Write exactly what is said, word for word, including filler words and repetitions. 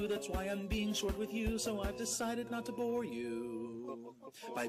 That's why I'm being short with you, so I've decided not to bore you. Bye.